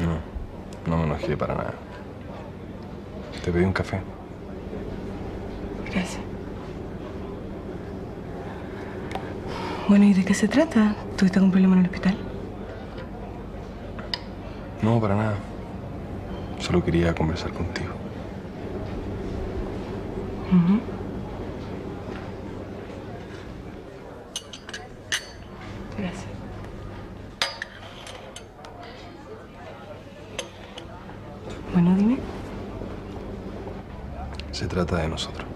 No, no me enojé para nada. Te pedí un café. Gracias. Bueno, ¿y de qué se trata? ¿Tuviste algún problema en el hospital? No, para nada. Solo quería conversar contigo. Uh-huh. Gracias. Bueno, dime. Se trata de nosotros.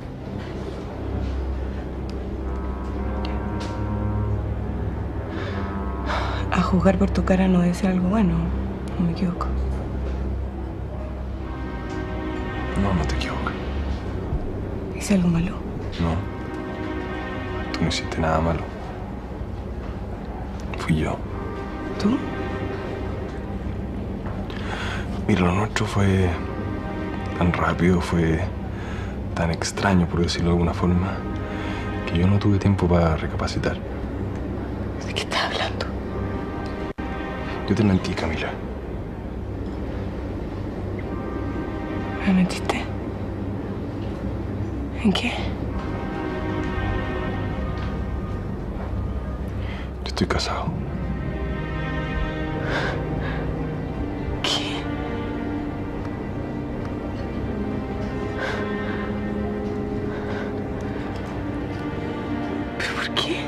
A juzgar por tu cara no debe ser algo bueno, no me equivoco. No, no te equivocas. ¿Hice algo malo? No. Tú no hiciste nada malo. Fui yo. ¿Tú? Mira, lo nuestro fue tan rápido, fue tan extraño, por decirlo de alguna forma, que yo no tuve tiempo para recapacitar. ¿De qué estás hablando? Yo te mentí, Camila. ¿Me mentiste? ¿En qué? Yo estoy casado. ¿Qué? ¿Pero por qué?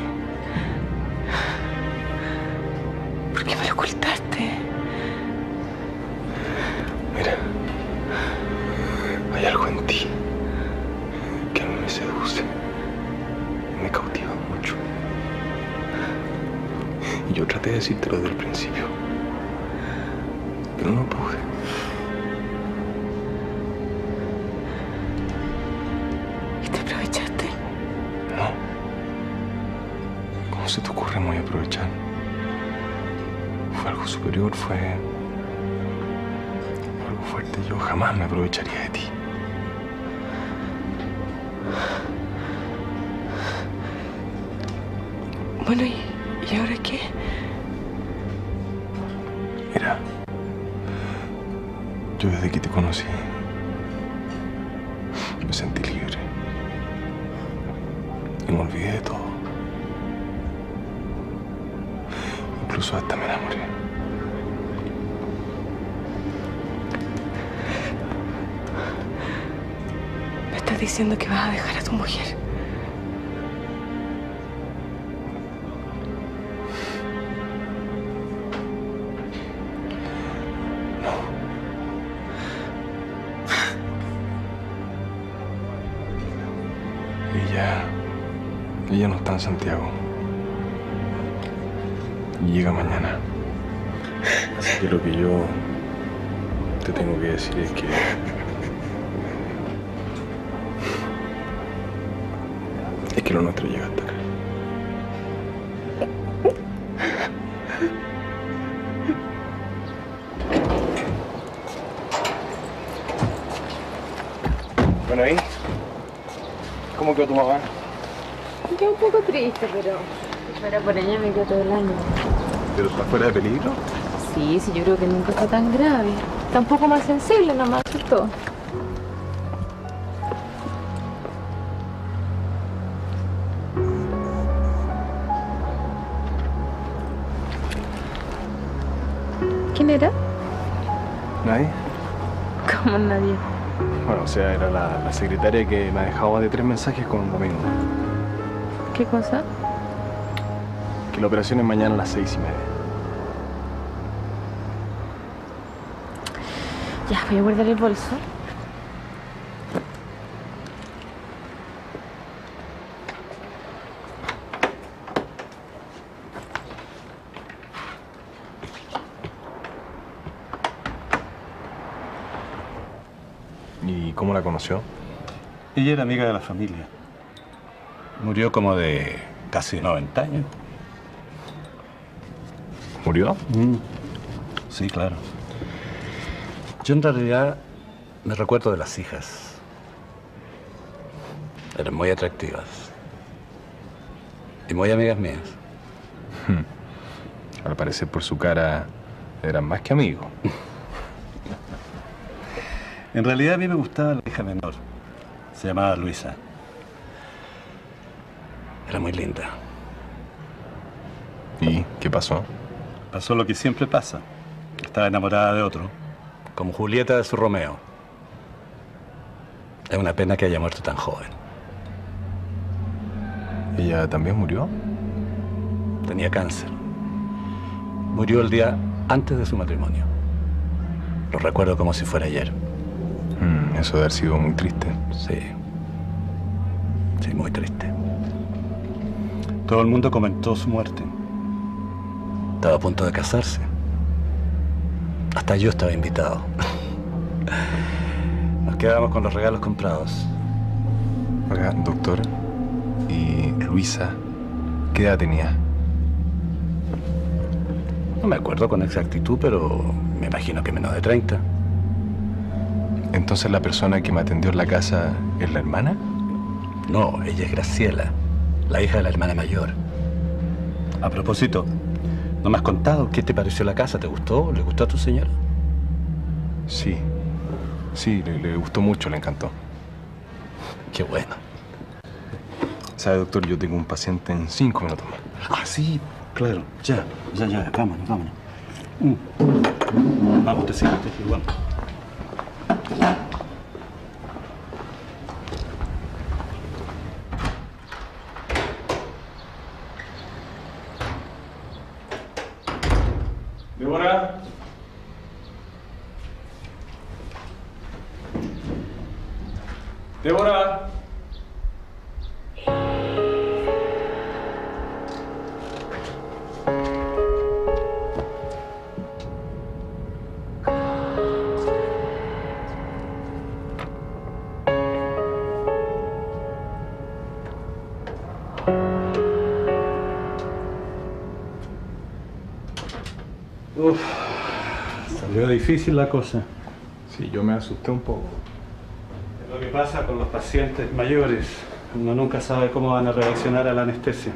¿Por qué me lo ocultaste? Mira, hay algo en ti que a mí me seduce, me cautiva mucho. Y yo traté de decírtelo desde el principio, pero no pude. ¿Y te aprovechaste? No. ¿Cómo se te ocurre muy aprovechar? Fue algo superior, fue... fue algo fuerte. Yo jamás me aprovecharía de ti. Bueno, ¿y, ¿y ahora qué? Mira, yo desde que te conocí me sentí libre y me olvidé de todo. Incluso hasta me enamoré. ¿Me estás diciendo que vas a dejar a tu mujer? Ella no está en Santiago. Y llega mañana. Así que lo que yo te tengo que decir es que... es que lo nuestro llega hasta acá. Bueno, ¿y cómo quedó tu mamá? Quedé un poco triste, pero si fuera por ella me quedo todo el año. ¿Pero está fuera de peligro? Sí, sí, yo creo que nunca está tan grave. Está un poco más sensible, nomás, ¿cierto? ¿Quién era? ¿Nadie? ¿Cómo nadie? Bueno, o sea, era la, la secretaria que me ha dejado de tres mensajes con un domingo. ¿Qué cosa? Que la operación es mañana a las seis y media. Ya, voy a guardar el bolso. ¿Y cómo la conoció? Ella era amiga de la familia. Murió como de casi noventa años. ¿Murió? Mm. Sí, claro. Yo en realidad me recuerdo de las hijas. Eran muy atractivas. Y muy amigas mías. Hmm. Al parecer por su cara eran más que amigos. En realidad a mí me gustaba la hija menor. Se llamaba Luisa. Era muy linda. ¿Y qué pasó? Pasó lo que siempre pasa. Estaba enamorada de otro. Como Julieta de su Romeo. Es una pena que haya muerto tan joven. ¿Ella también murió? Tenía cáncer. Murió el día antes de su matrimonio. Lo recuerdo como si fuera ayer. Mm, eso debe haber sido muy triste. Sí. Sí, muy triste. Todo el mundo comentó su muerte. Estaba a punto de casarse. Hasta yo estaba invitado. Nos quedamos con los regalos comprados. Oiga, doctor, ¿y Luisa qué edad tenía? No me acuerdo con exactitud, pero me imagino que menos de treinta. ¿Entonces la persona que me atendió en la casa es la hermana? No, ella es Graciela, la hija de la hermana mayor. A propósito, ¿no me has contado qué te pareció la casa? ¿Te gustó? ¿Le gustó a tu señora? Sí. Sí, le, le gustó mucho, le encantó. Qué bueno. ¿Sabe, doctor? Yo tengo un paciente en cinco minutos más. Ah, sí, claro. Ya, ya, ya. Vámonos, vámonos. Mm. Vamos, te sigo, te sigo, vamos. Débora. Débora. Uf, salió difícil la cosa. Sí, yo me asusté un poco. Es lo que pasa con los pacientes mayores. Uno nunca sabe cómo van a reaccionar a la anestesia.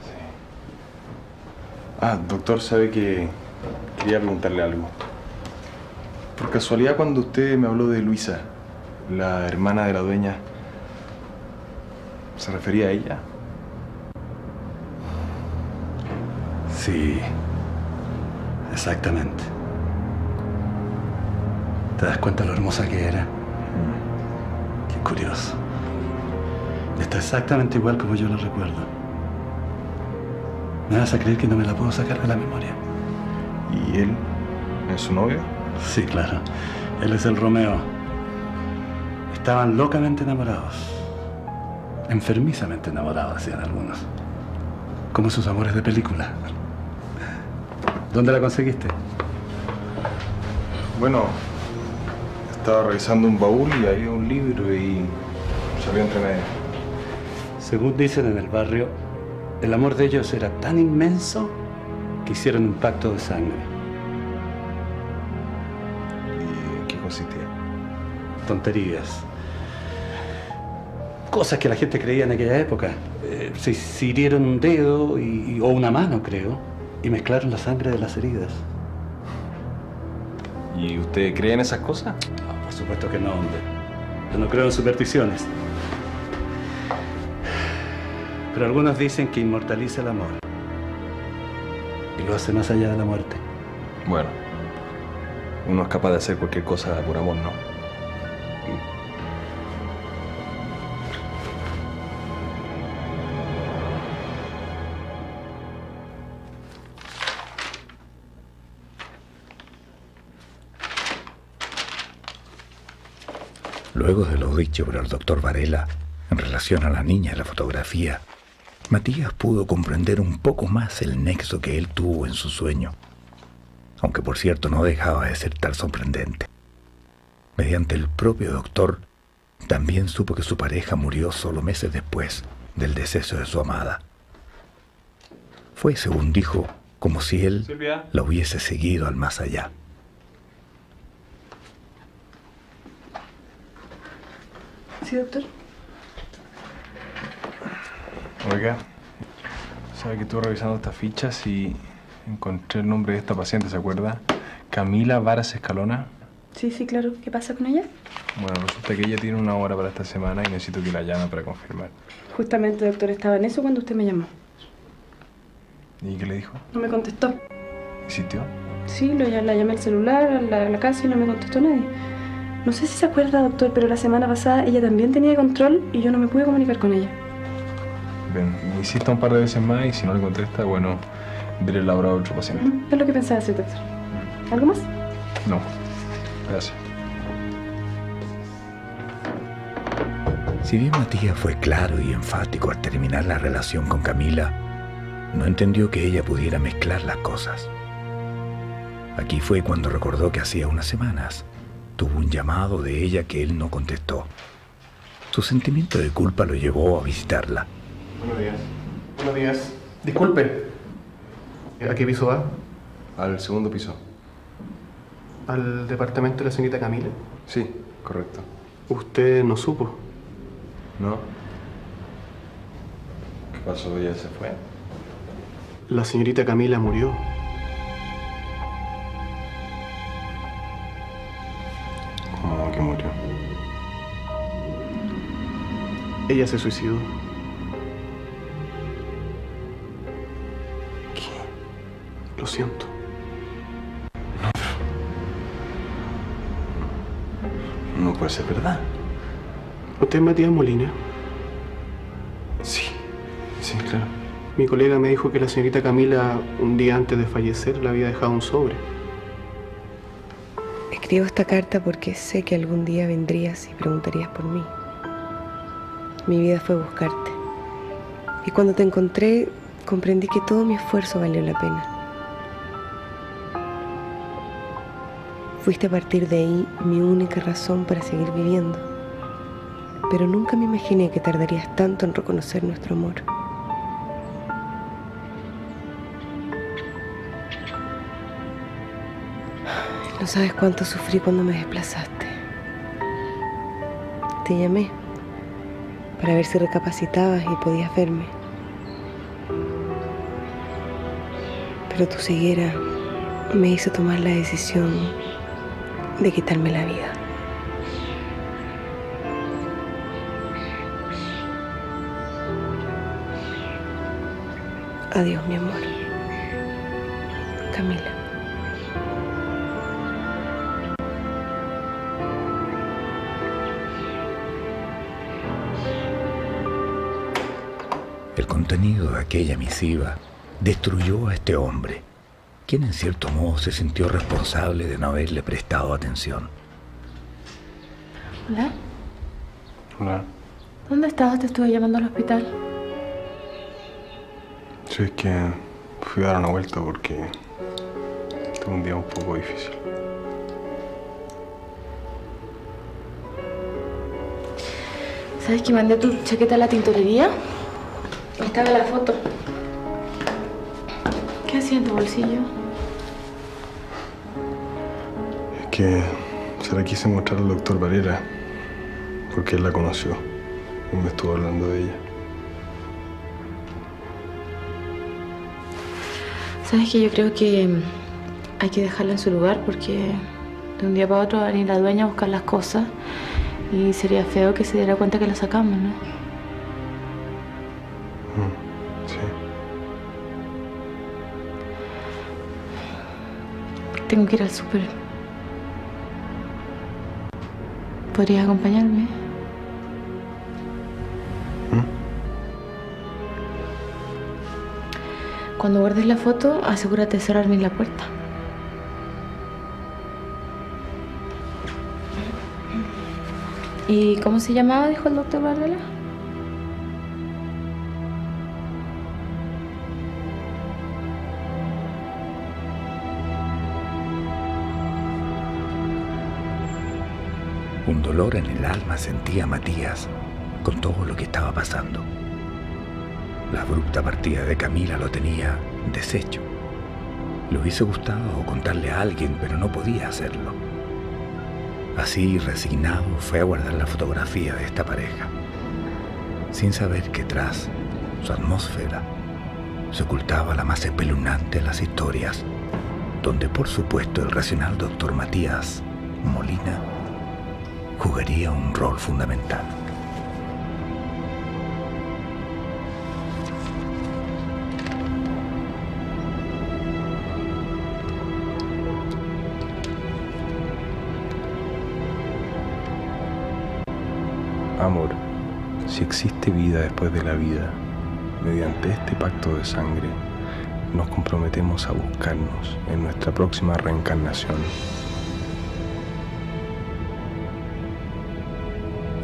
Sí. Ah, doctor, sabe que quería preguntarle algo. Por casualidad, cuando usted me habló de Luisa, la hermana de la dueña, ¿se refería a ella? Sí. Exactamente. ¿Te das cuenta lo hermosa que era? Mm. Qué curioso. Está exactamente igual como yo la recuerdo. Me vas a creer que no me la puedo sacar de la memoria. ¿Y él? ¿Es su novio? Sí, claro. Él es el Romeo. Estaban locamente enamorados. Enfermizamente enamorados, decían algunos. Como sus amores de película. ¿Dónde la conseguiste? Bueno, estaba revisando un baúl y había un libro y salió entre medio. Según dicen en el barrio, el amor de ellos era tan inmenso que hicieron un pacto de sangre. ¿Y en qué consistía? Tonterías. Cosas que la gente creía en aquella época. Eh, se, se hirieron un dedo y, y, o una mano, creo. Y mezclaron la sangre de las heridas. ¿Y usted cree en esas cosas? No, por supuesto que no, hombre. Yo no creo en supersticiones. Pero algunos dicen que inmortaliza el amor. Y lo hace más allá de la muerte. Bueno, uno es capaz de hacer cualquier cosa por amor, ¿no? Luego de lo dicho por el doctor Varela en relación a la niña de la fotografía, Matías pudo comprender un poco más el nexo que él tuvo en su sueño, aunque por cierto no dejaba de ser tan sorprendente. mediante el propio doctor, también supo que su pareja murió solo meses después del deceso de su amada. Fue, según dijo, como si él Silvia. la hubiese seguido al más allá. ¿Sí, doctor? Oiga, sabe que estuve revisando estas fichas y encontré el nombre de esta paciente, ¿se acuerda? Camila Varas Escalona. Sí, sí, claro. ¿Qué pasa con ella? Bueno, resulta que ella tiene una hora para esta semana y necesito que la llame para confirmar. Justamente, doctor, estaba en eso cuando usted me llamó. ¿Y qué le dijo? No me contestó. ¿Insistió? Sí, lo, la llamé al celular, a la, a la casa y no me contestó nadie. No sé si se acuerda, doctor, pero la semana pasada ella también tenía control y yo no me pude comunicar con ella. Bien, insista un par de veces más y si no le contesta, bueno, veré la hora a otro paciente. Mm, es lo que pensaba hacer, doctor. Mm. ¿Algo más? No. Gracias. Si bien Matías fue claro y enfático al terminar la relación con Camila, no entendió que ella pudiera mezclar las cosas. Aquí fue cuando recordó que hacía unas semanas tuvo un llamado de ella que él no contestó. Su sentimiento de culpa lo llevó a visitarla. Buenos días. Buenos días. Disculpe. ¿A qué piso va? Al segundo piso. ¿Al departamento de la señorita Camila? Sí, correcto. ¿Usted no supo? No. ¿Qué pasó? ¿Ella se fue? La señorita Camila murió. ¿Cómo que murió? Ella se suicidó. ¿Qué? Lo siento. No puede ser verdad. ¿Usted es Matías Molina? Sí, sí, claro. Mi colega me dijo que la señorita Camila, un día antes de fallecer, le había dejado un sobre. Escribo esta carta porque sé que algún día vendrías y preguntarías por mí. Mi vida fue buscarte. Y cuando te encontré, comprendí que todo mi esfuerzo valió la pena. Fuiste a partir de ahí mi única razón para seguir viviendo. Pero nunca me imaginé que tardarías tanto en reconocer nuestro amor. No sabes cuánto sufrí cuando me desplazaste. Te llamé para ver si recapacitabas y podías verme. Pero tu ceguera me hizo tomar la decisión de quitarme la vida. Adiós, mi amor. Camila. El contenido de aquella misiva destruyó a este hombre, quien en cierto modo se sintió responsable de no haberle prestado atención. Hola. Hola. ¿Dónde estabas? Te estuve llamando al hospital. Sí, es que fui a dar una vuelta porque tuve un día un poco difícil. ¿Sabes que mandé tu chaqueta a la tintorería? Estaba la foto. ¿Qué hacía en tu bolsillo? Es que se la quise mostrar al doctor Varela, porque él la conoció y me estuvo hablando de ella. Sabes que yo creo que hay que dejarla en su lugar, porque de un día para otro va a venir la dueña a buscar las cosas y sería feo que se diera cuenta que la sacamos, ¿no? Mm, sí. Tengo que ir al súper. ¿Podrías acompañarme? ¿Mm? Cuando guardes la foto, asegúrate de cerrar bien la puerta. ¿Y cómo se llamaba, dijo el doctor Varela? Un dolor en el alma sentía Matías con todo lo que estaba pasando. La abrupta partida de Camila lo tenía deshecho. Le hubiese gustado contarle a alguien, pero no podía hacerlo. Así, resignado, fue a guardar la fotografía de esta pareja, sin saber que tras su atmósfera se ocultaba la más espeluznante de las historias, donde por supuesto el racional doctor Matías Molina jugaría un rol fundamental. Amor, si existe vida después de la vida, mediante este pacto de sangre, nos comprometemos a buscarnos en nuestra próxima reencarnación.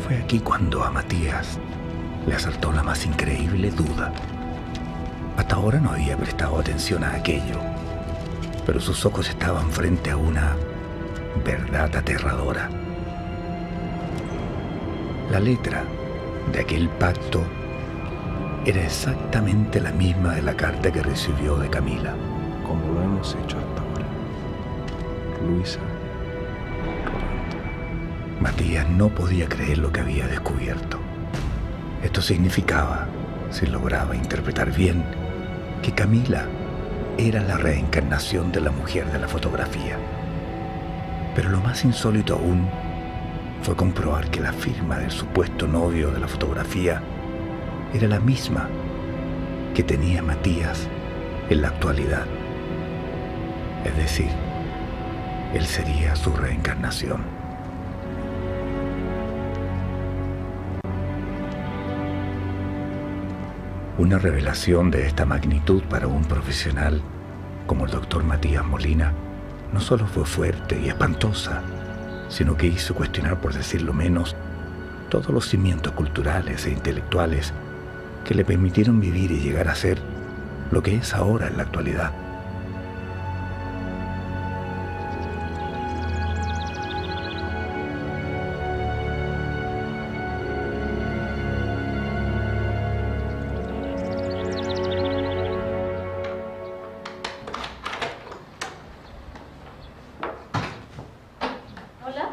Fue aquí cuando a Matías le asaltó la más increíble duda. Hasta ahora no había prestado atención a aquello, pero sus ojos estaban frente a una verdad aterradora. La letra de aquel pacto era exactamente la misma de la carta que recibió de Camila. Como lo hemos hecho hasta ahora, Luisa. Matías no podía creer lo que había descubierto. Esto significaba, si lograba interpretar bien, que Camila era la reencarnación de la mujer de la fotografía. Pero lo más insólito aún fue comprobar que la firma del supuesto novio de la fotografía era la misma que tenía Matías en la actualidad. Es decir, él sería su reencarnación. Una revelación de esta magnitud para un profesional como el doctor Matías Molina no solo fue fuerte y espantosa, sino que hizo cuestionar, por decirlo menos, todos los cimientos culturales e intelectuales que le permitieron vivir y llegar a ser lo que es ahora en la actualidad. Hola.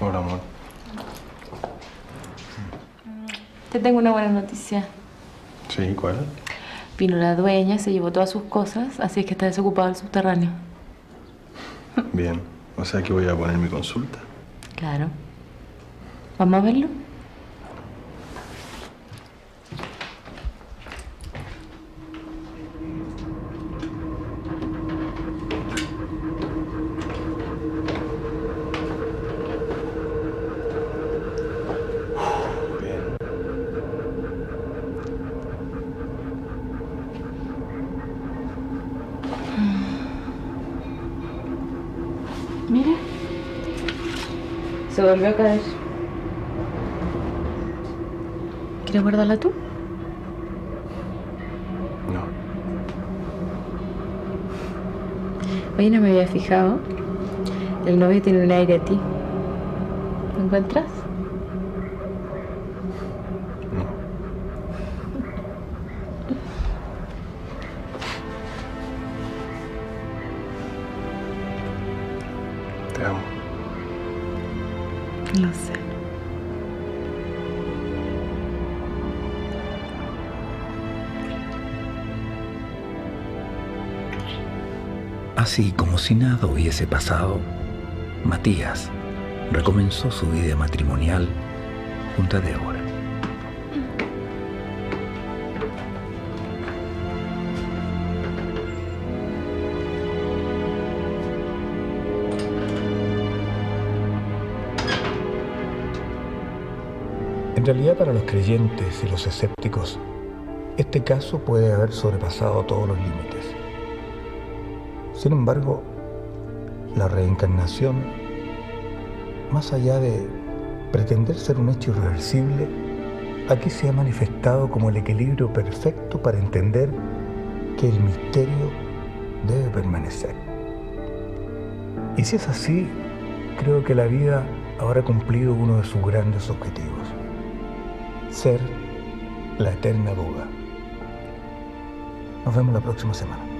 Hola, amor. Te tengo una buena noticia. Sí, ¿cuál? Vino la dueña, se llevó todas sus cosas, así es que está desocupado el subterráneo. Bien, o sea que voy a poner mi consulta. Claro. ¿Vamos a verlo? Mira, se volvió a caer. ¿Quieres guardarla tú? No. Oye, no me había fijado. El novio tiene un aire a ti. ¿Lo encuentras? Lo sé. Así como si nada hubiese pasado, Matías recomenzó su vida matrimonial junto a Débora. En realidad, para los creyentes y los escépticos, este caso puede haber sobrepasado todos los límites. Sin embargo, la reencarnación, más allá de pretender ser un hecho irreversible, aquí se ha manifestado como el equilibrio perfecto para entender que el misterio debe permanecer. Y si es así, creo que la vida habrá cumplido uno de sus grandes objetivos: ser la eterna duda. Nos vemos la próxima semana.